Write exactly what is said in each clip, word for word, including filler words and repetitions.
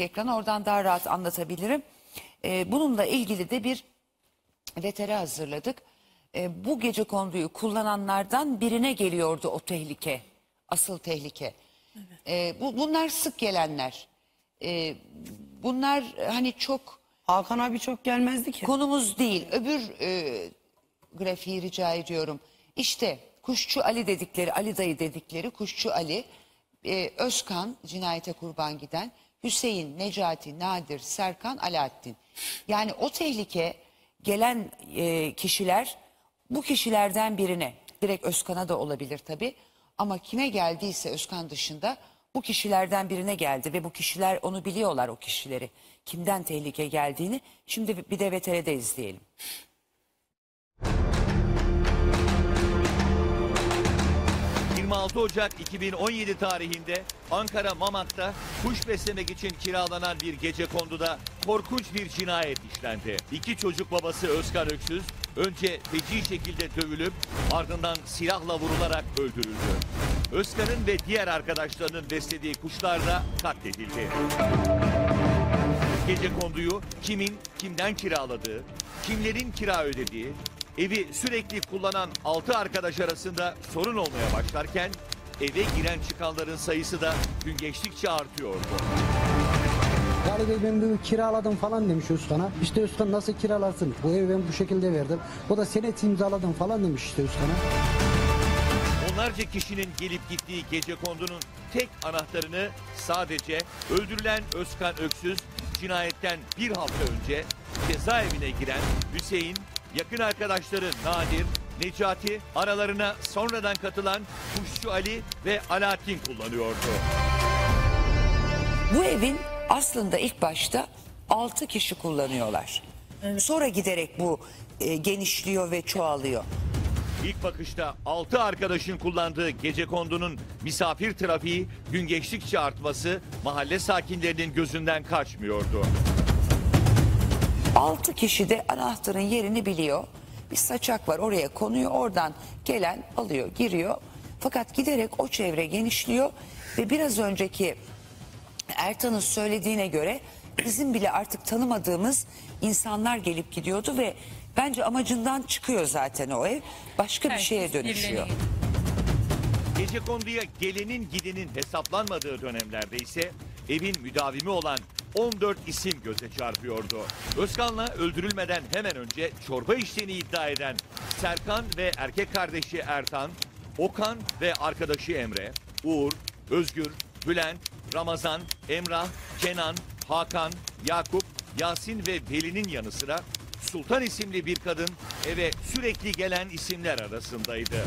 Ekranı oradan daha rahat anlatabilirim. Ee, bununla ilgili de bir veteri hazırladık. Ee, bu gecekonduyu kullananlardan birine geliyordu o tehlike. Asıl tehlike. Evet. Ee, bu, bunlar sık gelenler. Ee, bunlar hani çok... Hakan abi çok gelmezdi ki. Konumuz değil. Öbür e, grafiği rica ediyorum. İşte Kuşçu Ali dedikleri, Ali dayı dedikleri Kuşçu Ali. E, Özkan cinayete kurban giden... Hüseyin, Necati, Nadir, Serkan, Alaaddin. Yani o tehlike gelen e, kişiler bu kişilerden birine, direkt Özkan'a da olabilir tabii. Ama kime geldiyse Özkan dışında bu kişilerden birine geldi ve bu kişiler onu biliyorlar, o kişileri. Kimden tehlike geldiğini şimdi bir de veteride izleyelim. yirmi altı Ocak iki bin on yedi tarihinde Ankara Mamak'ta kuş beslemek için kiralanan bir gecekonduda korkunç bir cinayet işlendi. İki çocuk babası Özkan Öksüz önce feci şekilde dövülüp ardından silahla vurularak öldürüldü. Özkan'ın ve diğer arkadaşlarının beslediği kuşlar da katledildi. Gecekonduyu kimin kimden kiraladığı, kimlerin kira ödediği, evi sürekli kullanan altı arkadaş arasında sorun olmaya başlarken eve giren çıkanların sayısı da gün geçtikçe artıyordu. Ali Bey ben bunu kiraladım falan demiş Özkan'a. İşte Özkan nasıl kiralarsın? Bu evi ben bu şekilde verdim. O da senet imzaladım falan demiş işte Özkan'a. Onlarca kişinin gelip gittiği gecekondunun tek anahtarını sadece öldürülen Özkan Öksüz cinayetten bir hafta önce cezaevine giren Hüseyin, yakın arkadaşları Nadir, Necati, aralarına sonradan katılan Kuşçu Ali ve Alaaddin kullanıyordu. Bu evin aslında ilk başta altı kişi kullanıyorlar. Evet. Sonra giderek bu e, genişliyor ve çoğalıyor. İlk bakışta altı arkadaşın kullandığı gecekondunun misafir trafiği gün geçtikçe artması mahalle sakinlerinin gözünden kaçmıyordu. Altı kişi de anahtarın yerini biliyor. Bir saçak var, oraya konuyor, oradan gelen alıyor, giriyor. Fakat giderek o çevre genişliyor ve biraz önceki Ertan'ın söylediğine göre bizim bile artık tanımadığımız insanlar gelip gidiyordu ve bence amacından çıkıyor zaten o ev. Başka bir şeye dönüşüyor. Gecekonduya gelenin gidenin hesaplanmadığı dönemlerde ise evin müdavimi olan on dört isim göze çarpıyordu. Özkan'la öldürülmeden hemen önce çorba içtiğini iddia eden Serkan ve erkek kardeşi Ertan, Okan ve arkadaşı Emre, Uğur, Özgür, Bülent, Ramazan, Emrah, Kenan, Hakan, Yakup, Yasin ve Veli'nin yanı sıra Sultan isimli bir kadın eve sürekli gelen isimler arasındaydı.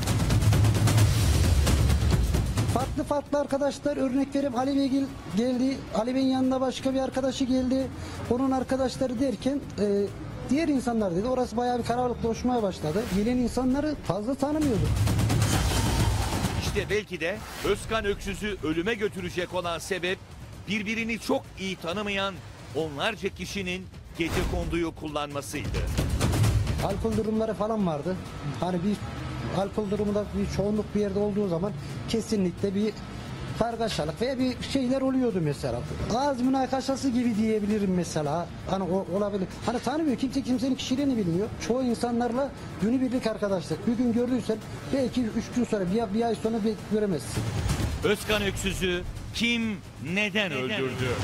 Farklı farklı arkadaşlar, örnek vereyim, Ali Bey geldi, Ali Bey'in yanına başka bir arkadaşı geldi, onun arkadaşları derken e, diğer insanlar dedi, orası bayağı bir karabalık dolaşmaya başladı. Gelen insanları fazla tanımıyordu. İşte belki de Özkan Öksüz'ü ölüme götürecek olan sebep birbirini çok iyi tanımayan onlarca kişinin gecekonduyu kullanmasıydı. Alkol durumları falan vardı. Hani bir alkol durumunda bir çoğunluk bir yerde olduğu zaman kesinlikle bir kargaşalık veya bir şeyler oluyordu mesela. Ağız münakaşası gibi diyebilirim mesela. Hani o olabilir. Hani tanımıyor. Kimse kimsenin kişiliğini bilmiyor. Çoğu insanlarla günübirlik arkadaşlık. Bir gün gördüysen belki üç gün sonra bir, bir ay sonra bir göremezsin. Özkan Öksüz'ü kim neden, neden öldürdü?